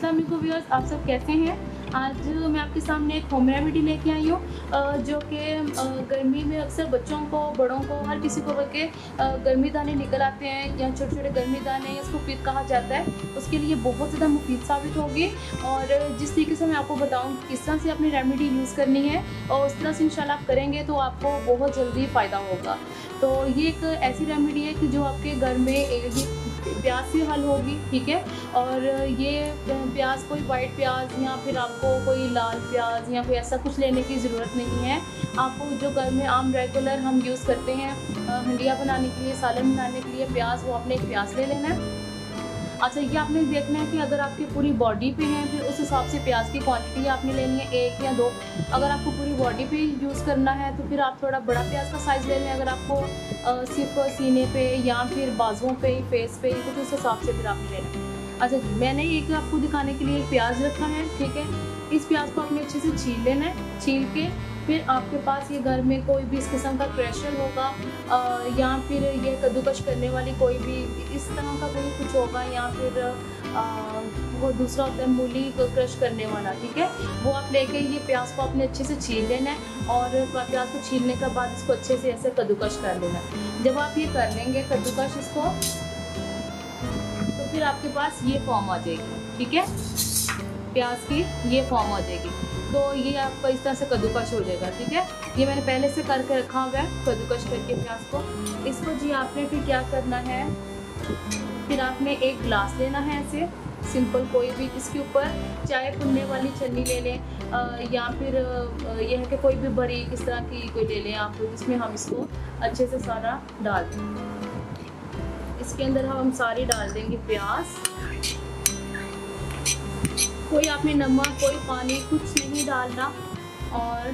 अस्सलामुअलैकुम व्यूअर्स, आप सब कैसे हैं। आज मैं आपके सामने एक होम रेमेडी लेके आई हूँ जो कि गर्मी में अक्सर बच्चों को, बड़ों को, हर किसी को बल्कि गर्मी दाने निकल आते हैं या छोटे छोटे गर्मी दाने, इसको पीत कहा जाता है, उसके लिए बहुत ज़्यादा मुफीद साबित होगी। और जिस तरीके से मैं आपको बताऊँ किस तरह से अपनी रेमेडी यूज़ करनी है और उस तरह से इंशाल्लाह आप करेंगे तो आपको बहुत जल्दी फ़ायदा होगा। तो ये एक ऐसी रेमेडी है कि जो आपके घर में प्याज से हल होगी, ठीक है। और ये प्याज कोई वाइट प्याज या फिर आपको कोई लाल प्याज या फिर ऐसा कुछ लेने की ज़रूरत नहीं है। आपको जो घर में आम रेगुलर हम यूज़ करते हैं हंडिया बनाने के लिए, सालन बनाने के लिए प्याज, वो आपने एक प्याज ले लेना है। अच्छा, ये आपने देखना है कि अगर आपकी पूरी बॉडी पे है फिर उस हिसाब से प्याज की क्वांटिटी आपने लेनी है, एक या दो। अगर आपको पूरी बॉडी पे यूज़ करना है तो फिर आप थोड़ा बड़ा प्याज का साइज़ ले लें। अगर आपको सिर्फ सीने पे या फिर बाजुओं पे, फेस पे, तो उस हिसाब से फिर आपने लेना है। अच्छा, मैंने एक आपको दिखाने के लिए एक प्याज रखा है, ठीक है। इस प्याज को आपने अच्छे से छील लेना है। छील के फिर आपके पास ये घर में कोई भी इस किस्म का क्रशर होगा या फिर ये कद्दूकश करने वाली कोई भी इस तरह का कोई कुछ होगा या फिर वो दूसरा होता है मूली को क्रश करने वाला, ठीक है। वो आप लेके ये प्याज को आपने अच्छे से छील लेना है और प्याज को छीलने के बाद इसको अच्छे से ऐसे कद्दूकश कर लेना है। जब आप ये कर लेंगे कद्दूकश इसको, तो फिर आपके पास ये फॉर्म आ जाएगी, ठीक है। प्याज की ये फॉर्म आ जाएगी तो ये आपका इस तरह से कद्दूकश हो जाएगा, ठीक है। ये मैंने पहले से करके रखा हुआ है, कद्दूकश करके प्याज को। इसको जी आपने फिर क्या करना है, फिर आपने एक गिलास लेना है ऐसे सिंपल कोई भी, इसके ऊपर चाय पुनने वाली छन्नी ले लें या फिर यह है कि कोई भी बारीक इस तरह की कोई ले लें आप, तो इसमें हम इसको अच्छे से सारा डाल देंगे। इसके अंदर हम सारी डाल देंगे प्याज, कोई आपने नमक, कोई पानी, कुछ नहीं डालना। और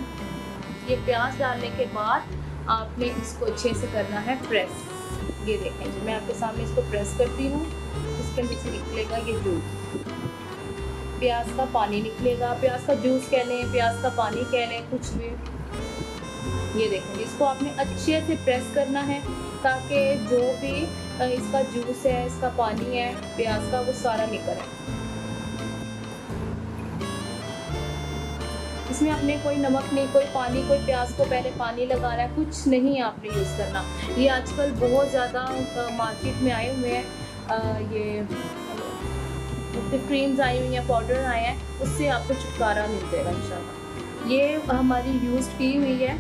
ये प्याज डालने के बाद आपने इसको अच्छे से करना है प्रेस। ये देखें जी, मैं आपके सामने इसको प्रेस करती हूँ। इसके अंदर से निकलेगा ये जूस, प्याज का पानी निकलेगा, प्याज का जूस कह लें, प्याज का पानी कह लें, कुछ भी। ये देखें, इसको आपने अच्छे से प्रेस करना है ताकि जो भी इसका जूस है, इसका पानी है प्याज का, वो सारा निकल आए। इसमें आपने कोई नमक नहीं, कोई पानी, कोई प्याज को पहले पानी लगाना है, कुछ नहीं आपने यूज़ करना। ये आजकल बहुत ज़्यादा मार्केट में आए हुए हैं, ये क्रीम्स आई हुई हैं, पाउडर आए हैं, उससे आपको छुटकारा मिल जाएगा इंशाल्लाह। ये हमारी यूज़ की हुई है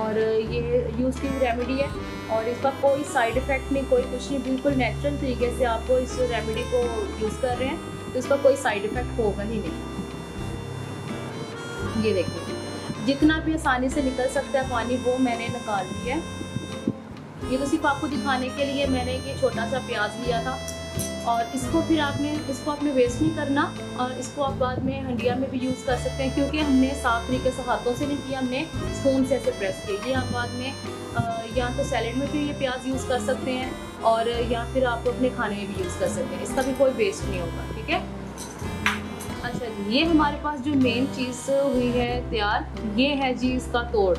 और ये यूज़ की रेमेडी है और इसका कोई साइड इफ़ेक्ट नहीं, कोई कुछ नहीं, बिल्कुल नेचुरल तरीके से आपको इस रेमेडी को यूज़ कर रहे हैं तो इसका कोई साइड इफ़ेक्ट होगा ही नहीं। ये देखिए, जितना भी आसानी से निकल सकता है पानी वो मैंने निकाल लिया है। ये तो सिर्फ आपको दिखाने के लिए मैंने ये छोटा सा प्याज लिया था। और इसको फिर आपने वेस्ट नहीं करना और इसको आप बाद में हंडिया में भी यूज़ कर सकते हैं, क्योंकि हमने साफ तरीके से हाथों से नहीं किया, हमने स्पून से ऐसे प्रेस किया। ये आप बाद में या तो सैलेड में भी ये प्याज यूज़ कर सकते हैं और या फिर आप अपने खाने में भी यूज़ कर सकते हैं, इसका भी कोई वेस्ट नहीं होगा, ठीक है। अच्छा जी, ये हमारे पास जो मेन चीज़ हुई है तैयार, ये है जी इसका तोड़,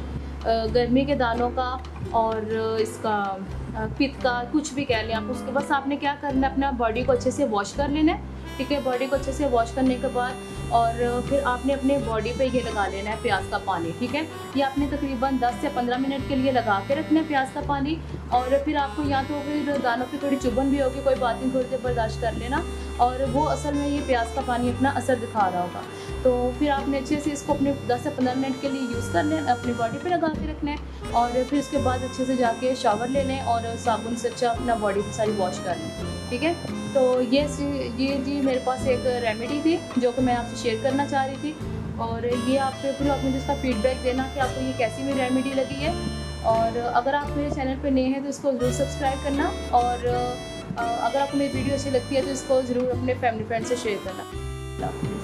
गर्मी के दानों का और इसका पित का, कुछ भी कह लें आप। उसके बस आपने क्या करना है, अपना बॉडी को अच्छे से वॉश कर लेना है, ठीक है। बॉडी को अच्छे से वॉश करने के बाद और फिर आपने अपने बॉडी पे ये लगा लेना है प्याज का पानी, ठीक है। ये आपने तकरीबन 10 से 15 मिनट के लिए लगा के रखना है प्याज का पानी। और फिर आपको या तो फिर दानों पे थोड़ी चुभन भी होगी, कोई बात नहीं, थोड़ी देर बर्दाश्त कर लेना और वो असल में ये प्याज का पानी अपना असर दिखा रहा होगा। तो फिर आपने अच्छे से इसको अपने 10 से 15 मिनट के लिए यूज़ कर लें, अपनी बॉडी पे लगा के रखना है और फिर उसके बाद अच्छे से जाके शावर ले लें और साबुन से अच्छा अपना बॉडी को सारी वॉश कर लें, ठीक है। तो ये जी मेरे पास एक रेमेडी थी जो कि मैं आपसे शेयर करना चाह रही थी। और ये आप मुझे इसका फीडबैक देना कि आपको ये कैसी मेरी रेमेडी लगी है। और अगर आप मेरे चैनल पर नए हैं तो इसको ज़रूर सब्सक्राइब करना और अगर आपको मेरी वीडियो अच्छी लगती है तो इसको ज़रूर अपने फैमिली फ्रेंड से शेयर करना।